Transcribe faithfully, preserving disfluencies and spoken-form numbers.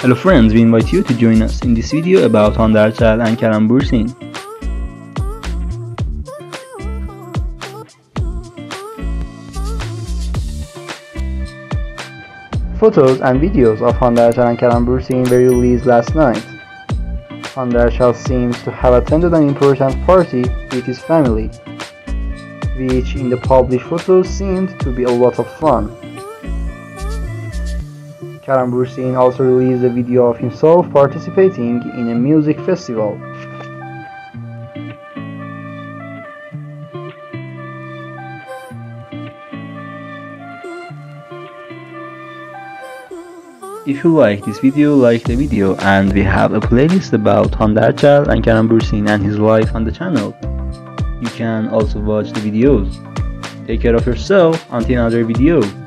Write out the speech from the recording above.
Hello friends, we invite you to join us in this video about Hande Erçel and Kerem Bürsin. Photos and videos of Hande Erçel and Kerem Bürsin were released last night. Hande Erçel seems to have attended an important party with his family, which in the published photos seemed to be a lot of fun. Kerem Bürsin also released a video of himself participating in a music festival. If you like this video, like the video, and we have a playlist about Hande Erçel and Kerem Bürsin and his life on the channel. You can also watch the videos. Take care of yourself until another video.